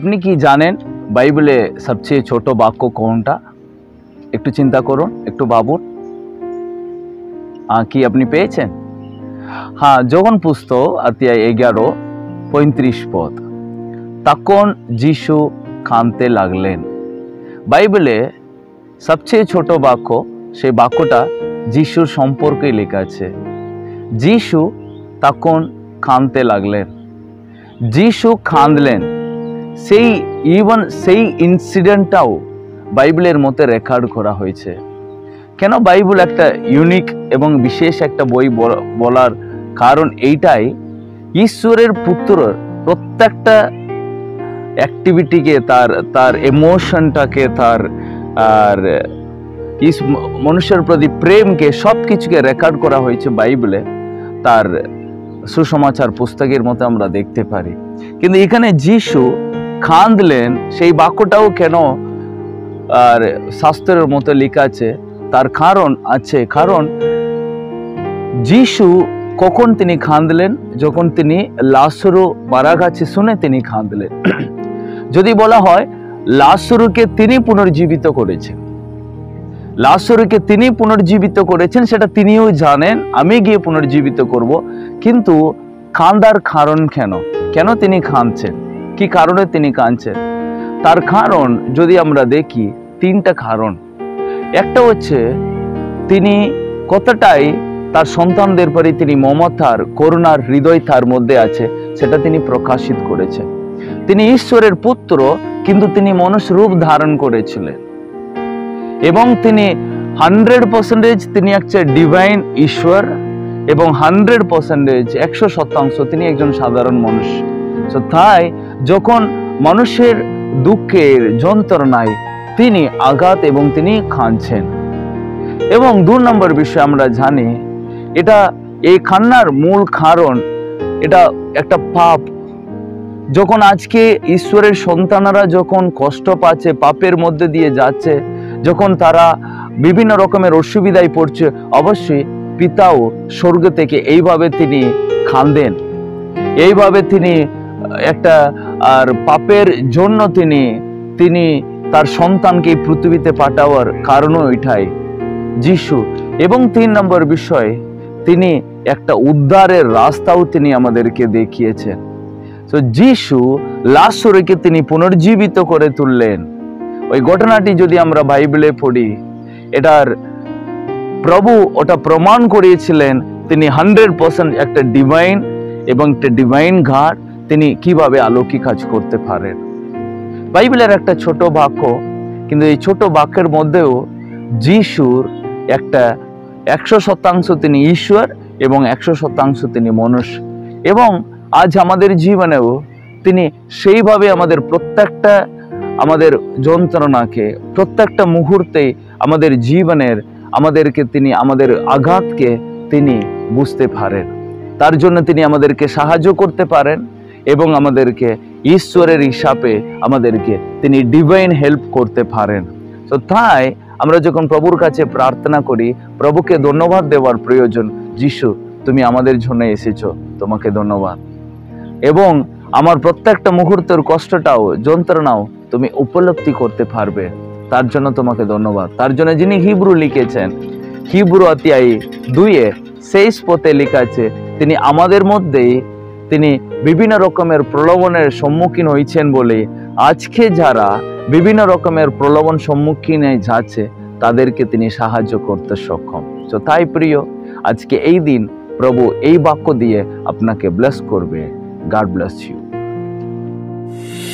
আপনি কি জানেন বাইবেলে সবচেয়ে ছোট বাক্য কোনটা? একটু চিন্তা করুন, একটু ভাবুন। কি আপনি পেয়েছেন? হ্যাঁ, যোহন পুস্তক অধ্যায় 11:35 পদ। তখন যিশু কাঁদতে লাগলেন। বাইবেলে সবচেয়ে ছোট বাক্য, সেই বাক্যটা যিশুর সম্পর্কে লেখা আছে। যিশু তখন কাঁদতে লাগলেন। যিশু কাঁদলেন, সেই ইভেন সেই ইনসিডেন্টটাও বাইবেলের মধ্যে রেকর্ড করা হয়েছে। কেন বাইবেল একটা ইউনিক এবং বিশেষ একটা বই বলার কারণ এইটাই, ঈশ্বরের পুত্রর প্রত্যেকটা অ্যাক্টিভিটিকে, তার তার ইমোশনটাকে, তার আর মানুষের প্রতি প্রেমকে, সব কিছুকে রেকর্ড করা হয়েছে বাইবেলে, তার সুসমাচার পুস্তকের মতো আমরা দেখতে পারি। কিন্তু এখানে যিশু কাঁদলেন, সেই বাক্যটাও কেন আর শাস্ত্রের মতো লেখা আছে, তার কারণ আছে। কারণ যিশু কখন তিনি কাঁদলেন? যখন তিনি লাজরু মারা গেছে শুনে তিনি কাঁদলেন। যদি বলা হয় লাজরুকে তিনি পুনর্জীবিত করেছেন, লাজরুকে তিনি পুনর্জীবিত করেছেন, সেটা তিনিও জানেন, আমি গিয়ে পুনর্জীবিত করব। কিন্তু কান্দার কারণ কেন, কেন তিনি কাঁদছেন, কি কারণে তিনি কাঁদছেন, তার কারণ যদি আমরা দেখি তিনটা কারণ। একটা হচ্ছে তিনি কতটাই তার সন্তানদের পরে তিনি মমতার, করুণার হৃদয় তার মধ্যে আছে, সেটা তিনি প্রকাশিত করেছেন। তিনি ঈশ্বরের পুত্র, কিন্তু তিনি মানুষ রূপ ধারণ করেছিলেন এবং তিনি 100% তিনি একজন ডিভাইন ঈশ্বর এবং 100% 100% তিনি একজন সাধারণ মানুষ। তো তাই যখন মানুষের দুঃখের যন্ত্রণায় তিনি আঘাত এবং তিনি কাঁদছেন। এবং 2 নম্বর বিষয় আমরা জানি, এটা এই কান্নার মূল কারণ, এটা একটা পাপ। যখন আজকে ঈশ্বরের সন্তানরা যখন কষ্ট পাচ্ছে, পাপের মধ্যে দিয়ে যাচ্ছে, যখন তারা বিভিন্ন রকমের অসুবিধায় পড়ছে, অবশ্যই পিতাও স্বর্গ থেকে এইভাবে তিনি কাঁদেন, এইভাবে তিনি একটা আর পাপের জন্য তিনি তিনি তার সন্তানকে পৃথিবীতে পাঠাওয়ার কারণও এটাই যিশু। এবং 3 নম্বর বিষয়, তিনি একটা উদ্ধারের রাস্তাও তিনি আমাদেরকে দেখিয়েছেন। তো যিশু লাজরুকে তিনি পুনর্জীবিত করে তুললেন। ওই ঘটনাটি যদি আমরা বাইবেলে পড়ি, এটার প্রভু ওটা প্রমাণ করিয়েছিলেন তিনি 100% একটা ডিভাইন এবং একটা ডিভাইন ঘাট, তিনি কিভাবে অলৌকিক কাজ করতে পারেন। বাইবেলের একটা ছোট বাক্য, কিন্তু এই ছোট বাক্যের মধ্যেও যিশুর একটা 100% তিনি ঈশ্বর এবং 100% তিনি মানুষ। এবং আজ আমাদের জীবনেও তিনি সেইভাবে আমাদের প্রত্যেকটা আমাদের যন্ত্রণাকে, প্রত্যেকটা মুহূর্তে আমাদের জীবনের আমাদেরকে তিনি আমাদের আঘাতকে তিনি বুঝতে পারেন। তার জন্য তিনি আমাদেরকে সাহায্য করতে পারেন এবং আমাদেরকে ঈশ্বরের হিসাবে আমাদেরকে তিনি ডিভাইন হেল্প করতে পারেন। তো তাই আমরা যখন প্রভুর কাছে প্রার্থনা করি, প্রভুকে ধন্যবাদ দেওয়ার প্রয়োজন। যিশু, তুমি আমাদের জন্য এসেছো, তোমাকে ধন্যবাদ। এবং আমার প্রত্যেকটা মুহূর্তের কষ্টটাও, যন্ত্রণাও তুমি উপলব্ধি করতে পারবে, তার জন্য তোমাকে ধন্যবাদ। তার জন্য যিনি হিব্রু লিখেছেন, হিব্রু অধ্যায় 2:26 পদে লেখা আছে, তিনি আমাদের মধ্যেই তিনি বিভিন্ন রকমের প্রলোভনের সম্মুখীন হয়েছেন বলে আজকে যারা বিভিন্ন রকমের প্রলোভন সম্মুখীনে যাচ্ছে, তাদেরকে তিনি সাহায্য করতে সক্ষম। তো তাই প্রিয়, আজকে এই দিন প্রভু এই বাক্য দিয়ে আপনাকে ব্লেস করবে। God bless you.